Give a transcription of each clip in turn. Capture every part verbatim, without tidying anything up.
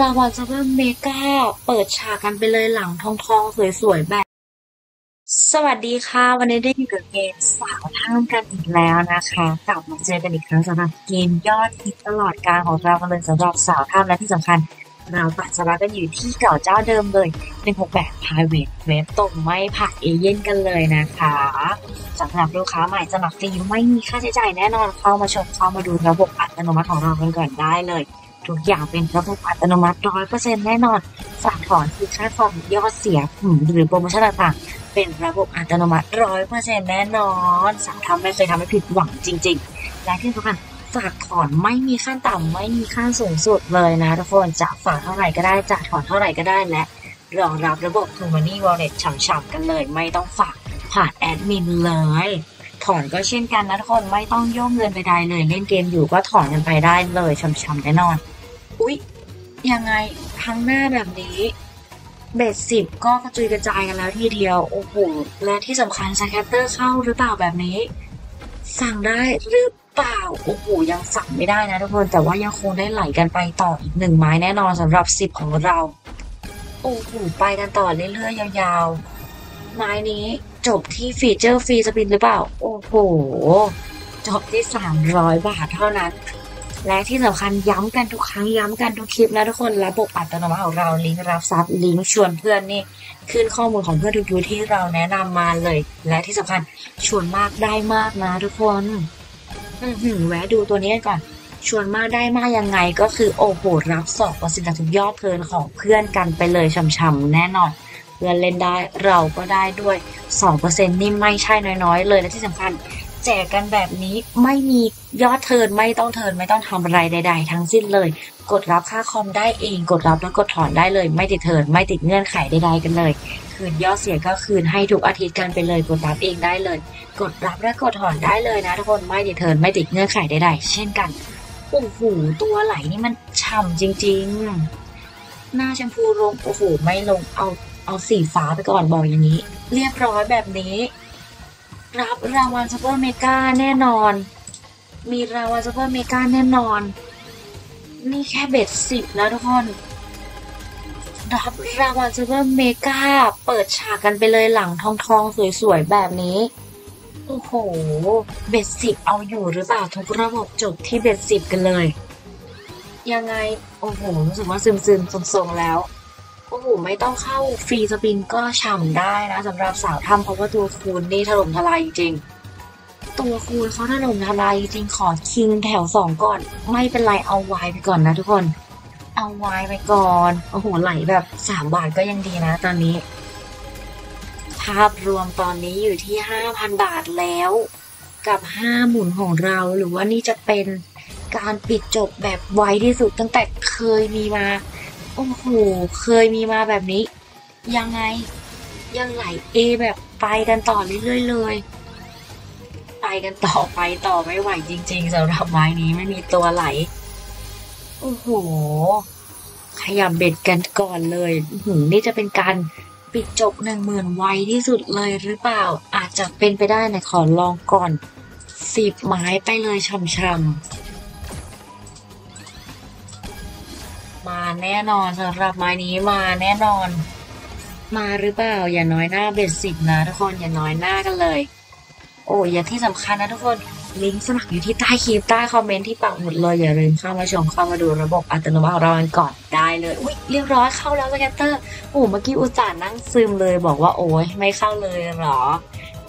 รางวัลซูเปอร์เมกาเปิดฉากกันไปเลยหลังทองทองสวยๆแบบสวัสดีค่ะวันนี้ได้อยู่กับเกมสาวท่ามกันอีกแล้วนะคะกลับมาเจอกันอีกครั้งสำหรับเกมยอดฮิตตลอดกาลของเราเลยสำหรับสาวท่ามและที่สำคัญเราปัจจุบันกันอยู่ที่เก่าเจ้าเดิมเลยหนึ่งหกแปด Private Web ตรงไม่ผ่านเอเย่นกันเลยนะคะสำหรับลูกค้าใหม่สมัครฟรีไม่มีค่าใช้จ่ายแน่นอนเข้ามาชมเข้ามาดูระบบอัตโนมัติของเรากันก่อนได้เลยทุกอย่างเป็นระบบอัตโนมัติ ร้อยเปอร์เซ็นต์ แน่นอนฝากถอนคือค่าฟอร์มยอดเสียหรือโปรโมชั่นต่างๆเป็นระบบอัตโนมัติ ร้อยเปอร์เซ็นต์ แน่นอนสามทำไม่เคยทำให้ผิดหวังจริงๆและที่สำคัญฝากถอนไม่มีขั้นต่ำไม่มีขั้นสูงสุดเลยนะทุกคนจะฝากเท่าไหร่ก็ได้จะถอนเท่าไหร่ก็ได้และรองรับระบบ True Money Wallet ฉ่ำๆกันเลยไม่ต้องฝากผ่านแอดมินเลยถอนก็เช่นกันนะทุกคนไม่ต้องโยกเงินไปใดเลยเล่นเกมอยู่ก็ถอนกันไปได้เลยช่ำๆแน่นอนอุ๊ยยังไงครั้งหน้าแบบนี้เบสสิบก็กระจุยกระจายกันแล้วทีเดียวโอ้โหและที่สำคัญสแคตเตอร์เข้าหรือเปล่าแบบนี้สั่งได้หรือเปล่าโอ้โหยังสั่งไม่ได้นะทุกคนแต่ว่ายังคงได้ไหลกันไปต่ออีกหนึ่งไม้แน่นอนสำหรับสิบของเราโอ้โหไปกันต่อเรื่อยๆยาวๆไม้นี้จบที่ฟีเจอร์ฟรีสปินหรือเปล่าโอ้โหจบที่สามร้อยบาทเท่านั้นและที่สำคัญย้ำกันทุกครั้งย้ำกันทุกคลิปนะทุกคนระบบอัตโนมัติของเราลิงก์รับทรัพย์ลิงก์ชวนเพื่อนนี่ขึ้นข้อมูลของเพื่อนทุกยูที่เราแนะนำมาเลยและที่สำคัญชวนมากได้มากนะทุกคนอือหือแวะดูตัวนี้ก่อนชวนมากได้มากยังไงก็คือโอ้โหรับสอบประสิทธิทุกยอดเพลินของเพื่อนกันไปเลยช่ำๆแน่นอนเพื่อนเล่นได้เราก็ได้ด้วย สองเปอร์เซ็นต์ นี่ไม่ใช่น้อยๆเลยและที่สำคัญแจกกันแบบนี้ไม่มียอดเทิร์นไม่ต้องเทิร์นไม่ต้องทำอะไรใดๆทั้งสิ้นเลยกดรับค่าคอมได้เองกดรับแล้วกดถอนได้เลยไม่ติดเทิร์นไม่ติดเงื่อนไขใดๆกันเลยคืนยอดเสียก็คืนให้ทุกอาทิตย์กันไปเลยกดรับเองได้เลยกดรับและกดถอนได้เลยนะทุกคนไม่ติดเทิร์นไม่ติดเงื่อนไขใดๆเช่นกันโอ้โหตัวไหลนี่มันฉ่ำจริงๆหน้าแชมพูลงโอ้โหไม่ลงเอาเอาสีฟ้าไปก่อนบอกอย่างนี้เรียบร้อยแบบนี้รับรางวัลซูเปอร์เมกาแน่นอนมีรางวัลซูเปอร์เมกาแน่นอนนี่แค่เบ็ดสิบแล้วทุกคนรับรางวัลซูเปอร์เมกาเปิดฉากกันไปเลยหลังทองทองสวยๆแบบนี้โอ้โหเบ็ดสิบเอาอยู่หรือเปล่าทุกระบบจบที่เบ็ดสิบกันเลยยังไงโอ้โหรู้สึกว่าซึมๆทรงๆแล้วโอ้โหไม่ต้องเข้าฟรีสปินก็ฉ่ำได้นะสำหรับสาวทำเพราะว่าตัวคูณนี่ถล่มทลายจริงตัวคูณเขาถล่มทลายจริงขอคิงแถวสองก่อนไม่เป็นไรเอาวายไปก่อนนะทุกคนเอาวายไปก่อนโอ้โหไหลแบบสามบาทก็ยังดีนะตอนนี้ภาพรวมตอนนี้อยู่ที่ห้าพันบาทแล้วกับห้าหมุนของเราหรือว่านี่จะเป็นการปิดจบแบบไวที่สุดตั้งแต่เคยมีมาโอ้โหเคยมีมาแบบนี้ยังไงยังไหลเอแบบไปกันต่อเรื่อยๆเลยไปกันต่อไปต่อไม่ไหวจริงๆสำหรับไม้นี้ไม่มีตัวไหลโอ้โหขยับเบ็ดกันก่อนเลยหืมนี่จะเป็นการปิดจบหนึ่งหมื่นไวที่สุดเลยหรือเปล่าอาจจะเป็นไปได้นะขอลองก่อนสิบไม้ไปเลยช่ำๆมาแน่นอนสำหรับไม้นี้มาแน่นอนมาหรือเปล่าอย่าน้อยหน้าเบ็ดสิบนะทุกคนอย่าน้อยหน้ากันเลยโอ้อย่างที่สำคัญนะทุกคนลิงก์สมัครอยู่ที่ใต้คลิปใต้คอมเมนต์ที่ปักหมุดเลยอย่าลืมเข้ามาชมเข้ามาดูระบบอัตโนมัติของเราก่อนได้เลยอุ๊ยเรียบร้อยเข้าแล้วสแกตเตอร์โอ้เมื่อกี้อุตส่าห์นั่งซึมเลยบอกว่าโอ้ยไม่เข้าเลยหรอ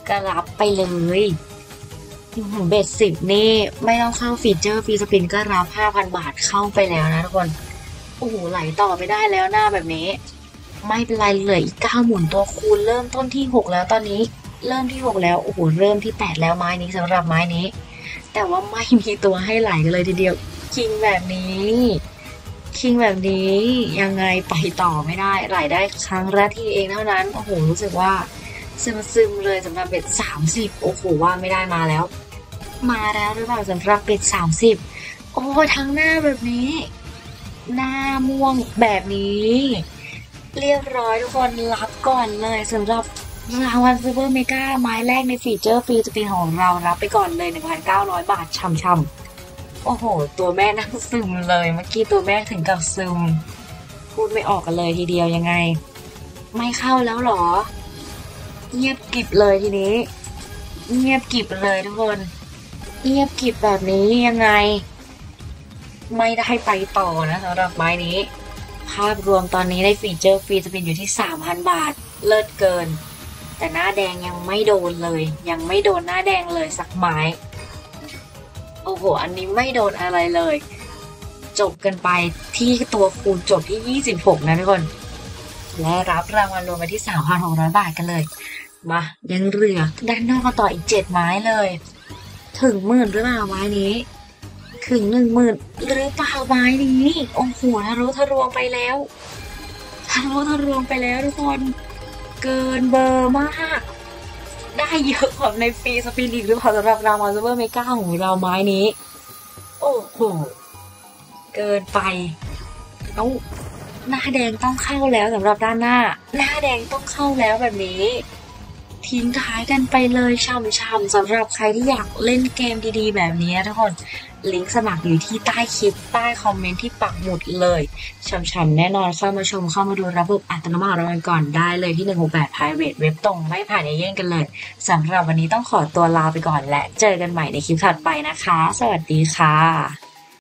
ก็รับไปเลยเบ็ดสิบนี่ไม่ต้องเข้าฟีเจอร์ฟรีสปินก็รับ ห้าพัน บาทเข้าไปแล้วนะทุกคนโอ้โหไหลต่อไปได้แล้วหน้าแบบนี้ไม่เป็นไรเลยอีกเก้าหมุนตัวคูณเริ่มต้นที่หกแล้วตอนนี้เริ่มที่หกแล้วโอ้โหเริ่มที่แปดแล้วไม้นี้สำหรับไม้นี้แต่ว่าไม่มีตัวให้ไหลกันเลยทีเดียวคิงแบบนี้คิงแบบนี้ยังไงไปต่อไม่ได้ไหลได้ครั้งแรกที่เองเท่านั้นโอ้โหรู้สึกว่าซึมๆเลยสำหรับเบ็ดสามสิบโอ้โหว่าไม่ได้มาแล้วมาแล้วหรือเปล่าสำหรับเบ็ดสามสิบโอ้ทั้งหน้าแบบนี้หน้าม่วงแบบนี้เรียบร้อยทุกคนรับก่อนเลยสำหรับรางวัลซูเปอร์เมกาไม้แรกในฟีเจอร์ฟรีสปินของเรารับไปก่อนเลย หนึ่งพันเก้าร้อย บาทช่ำ โอ้โหตัวแม่นั่งซึมเลยเมื่อกี้ตัวแม่ถึงกับซึมพูดไม่ออกกันเลยทีเดียวยังไงไม่เข้าแล้วหรอเงียบกริบเลยทีนี้เงียบกริบเลยทุกคนเงียบกริบแบบนี้ยังไงไม่ได้ไปต่อนะสำหรับไม้นี้ภาพรวมตอนนี้ได้ฟีเจอร์ฟรีจะเป็นอยู่ที่ สามพัน บาทเลิศเกินแต่หน้าแดงยังไม่โดนเลยยังไม่โดนหน้าแดงเลยสักไม้โอ้โหอันนี้ไม่โดนอะไรเลยจบกันไปที่ตัวคูณจบที่ยี่สิบหกนะทุกคนและรับรางวัลรวมไปที่ สามพันหกร้อย บาทกันเลยมายังเหลือด้านนอกต่ออีกเจ็ดไม้เลยถึงหมื่นหรือเปล่าไม้นี้ถึงหนึ่งหมื่นหรือเปล่าไม้นี้โอ้โหทะลุทะลวงไปแล้วทะลุทะลวงไปแล้วทุกคนเกินเบอร์มากได้เยอะกว่าในปีสปิริตหรือเปล่าสำหรับรางวัลซูเปอร์เมกาของเราไม้นี้โอ้โหเกินไปเอ้าหน้าแดงต้องเข้าแล้วสำหรับด้านหน้าหน้าแดงต้องเข้าแล้วแบบนี้ทิ้งท้ายกันไปเลยช่ำๆสำหรับใครที่อยากเล่นเกมดีๆแบบนี้ทุกคนลิงก์สมัครอยู่ที่ใต้คลิปใต้คอมเมนต์ที่ปักหมุดเลยช่ำๆแน่นอนเข้ามาชมเข้ามาดูระบบอัตโนมัติของเราก่อนได้เลยที่หนึ่งหกแปด Private Web ตรงไม่ผ่านเอเย่นกันเลยสำหรับวันนี้ต้องขอตัวลาไปก่อนและเจอกันใหม่ในคลิปถัดไปนะคะสวัสดีค่ะ